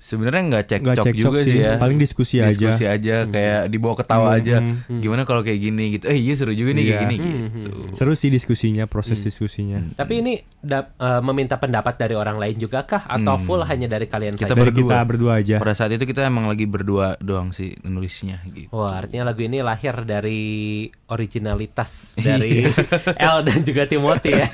sebenarnya nggak cekcok juga sih ya, paling diskusi aja kayak dibawa ketawa aja. Gimana kalau kayak gini gitu? Iya seru juga nih kayak gini gitu. Seru sih diskusinya, proses diskusinya. Tapi ini meminta pendapat dari orang lain juga kah? Atau full hanya dari kalian saja? Kita berdua aja. Pada saat itu kita emang lagi berdua doang sih nulisnya gitu. Wah, artinya lagu ini lahir dari originalitas dari El dan juga Timothy ya.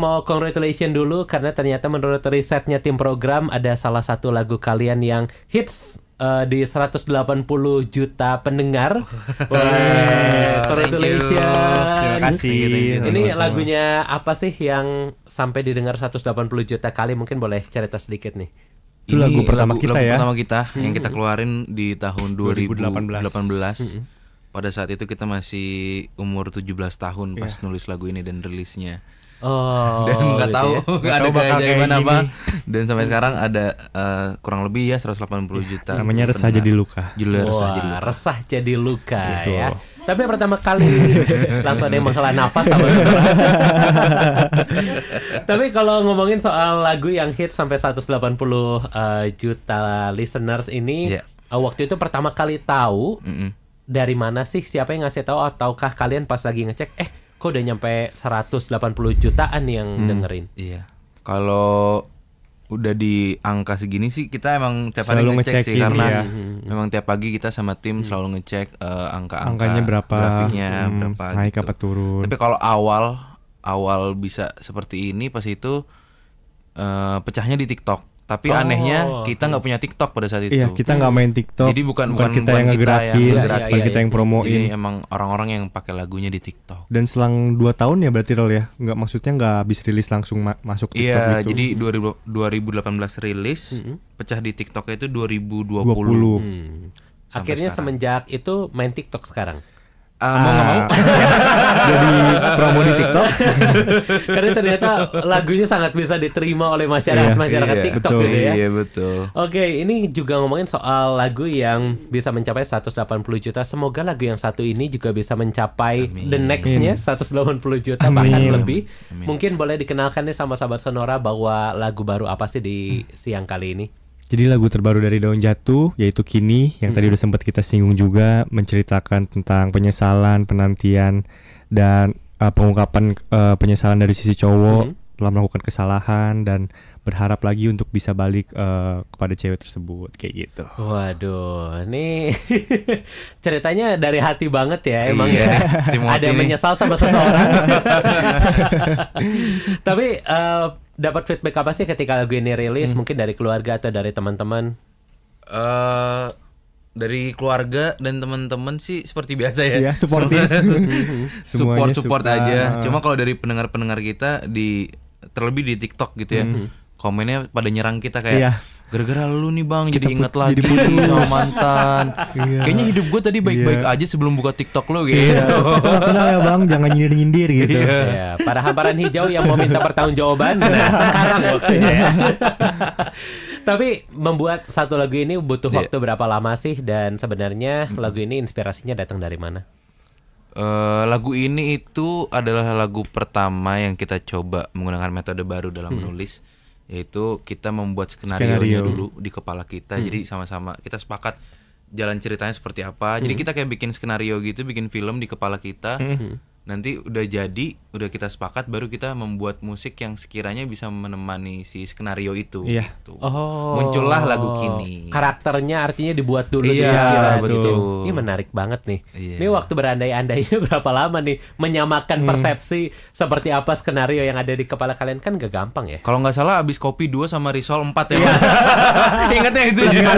Mau congratulation dulu karena ternyata menurut risetnya tim program ada salah satu lagu kalian yang hits di 180 juta pendengar. Congratulations. Terima kasih. Ini lagunya apa sih yang sampai didengar 180 juta kali? Mungkin boleh cerita sedikit nih. Itu lagu pertama kita yang kita keluarin di tahun 2018. Pada saat itu kita masih umur 17 tahun pas nulis lagu ini dan rilisnya. Dan nggak tahu ada gimana apa. Dan sampai sekarang ada kurang lebih ya 180 juta. Namanya Resah Jadi Luka. Resah Jadi Luka ya. Tapi pertama kali langsung ada yang menghela nafas sama saudara. Tapi kalau ngomongin soal lagu yang hit sampai 180 juta listeners ini, waktu itu pertama kali tahu dari mana sih, siapa yang ngasih tahu, ataukah kalian pas lagi ngecek kok udah nyampe 180 jutaan yang dengerin? Iya. Kalau udah di angka segini sih kita emang tiap hari ngecek sih, karena memang tiap pagi kita sama tim selalu ngecek angkanya berapa, grafiknya berapa, naik apa turun. Tapi kalau awal bisa seperti ini pas itu pecahnya di TikTok. Tapi anehnya kita nggak punya TikTok pada saat itu. Iya, kita nggak main TikTok. Jadi bukan kita yang ngegerakin, kita yang promoin. Jadi emang orang-orang yang pakai lagunya di TikTok. Dan selang 2 tahun ya berarti Rol ya? Nggak, maksudnya nggak habis rilis langsung masuk TikTok gitu. Iya, jadi 2018 rilis, pecah di TikToknya itu 2020. Akhirnya semenjak itu main TikTok sekarang. Mau nggak mau jadi promo di TikTok karena ternyata lagunya sangat bisa diterima oleh masyarakat TikTok gitu ya. Iya, betul. Oke, ini juga ngomongin soal lagu yang bisa mencapai 180 juta. Semoga lagu yang satu ini juga bisa mencapai the next-nya 180 juta bahkan lebih. Mungkin boleh dikenalkan nih sama sahabat Sonora bahwa lagu baru apa sih di siang kali ini? Jadi lagu terbaru dari Daun Jatuh yaitu Kini, yang tadi udah sempat kita singgung juga, menceritakan tentang penyesalan, penantian, dan pengungkapan penyesalan dari sisi cowok telah melakukan kesalahan dan berharap lagi untuk bisa balik kepada cewek tersebut kayak gitu. Waduh, ini ceritanya dari hati banget ya emang ya. Ada yang menyesal sama seseorang. Tapi dapat feedback apa sih ketika lagu ini rilis? Mungkin dari keluarga atau dari teman-teman? Dari keluarga dan teman-teman sih seperti biasa ya. Iya, support aja. Cuma kalau dari pendengar-pendengar kita terlebih di TikTok gitu ya, komennya pada nyerang kita kayak, gara-gara lu nih bang jadi inget lagi sama mantan. Kayaknya hidup gue tadi baik-baik aja sebelum buka TikTok lo gitu. Kenal ya bang, jangan nyindir-nyindir gitu. Para hamparan hijau yang mau minta pertanggungjawaban, nah sekarang waktunya ya. Tapi membuat satu lagu ini butuh waktu berapa lama sih? Dan sebenarnya lagu ini inspirasinya datang dari mana? Lagu ini itu adalah lagu pertama yang kita coba menggunakan metode baru dalam menulis, yaitu kita membuat skenario-nya dulu di kepala kita. Jadi sama-sama kita sepakat jalan ceritanya seperti apa. Jadi kita kayak bikin skenario gitu, bikin film di kepala kita. Nanti udah jadi, udah kita sepakat, baru kita membuat musik yang sekiranya bisa menemani si skenario itu. Iya. Gitu. Muncullah lagu Kini. Karakternya artinya dibuat dulu. Iya, betul. Ini menarik banget nih. Iya. Ini waktu berandai-andainya berapa lama nih menyamakan persepsi seperti apa skenario yang ada di kepala kalian? Kan gak gampang ya. Kalau nggak salah abis kopi 2 sama risol 4 ya. Ingatnya itu juga.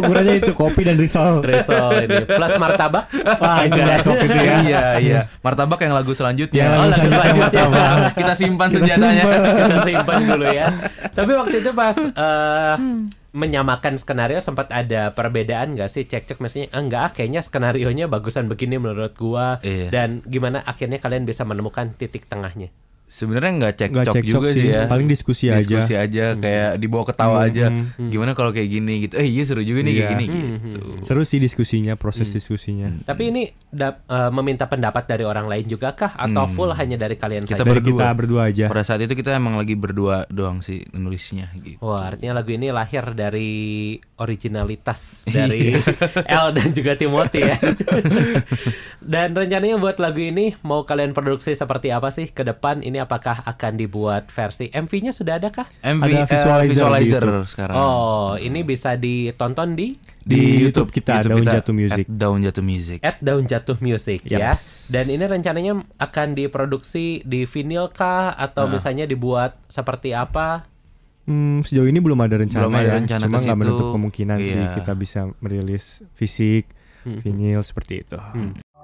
Ukurannya itu kopi dan risol. Risol ini plus martabak. Wah, iya. Martabak yang lagu selanjutnya. Lagu selanjutnya. Kita simpan senjatanya. Kita simpan dulu ya. Tapi waktu itu pas menyamakan skenario sempat ada perbedaan nggak sih? Cekcok misalnya, enggak, kayaknya skenarionya bagusan begini menurut gua. Dan gimana akhirnya kalian bisa menemukan titik tengahnya? sebenarnya nggak cekcok juga sih ya, paling diskusi aja kayak dibawa ketawa aja. Gimana kalau kayak gini gitu? Iya seru juga nih kayak gini gitu. Seru sih diskusinya, proses diskusinya. Tapi ini meminta pendapat dari orang lain juga kah atau full hanya dari kalian saja? Kita berdua aja. Pada saat itu kita emang lagi berdua doang sih menulisnya gitu. Wah, artinya lagu ini lahir dari originalitas dari El dan juga Timothy ya. Dan rencananya buat lagu ini mau kalian produksi seperti apa sih ke depan ini? Apakah akan dibuat versi MV-nya sudah ada kah? Ada visualizer sekarang. Oh, ini bisa ditonton di YouTube kita, YouTube Daun Jatuh Music. @Daun Jatuh Music ya. Dan ini rencananya akan diproduksi di vinyl kah atau misalnya dibuat seperti apa? Sejauh ini belum ada rencana. Cuma nggak menutup kemungkinan sih kita bisa merilis fisik, vinyl seperti itu.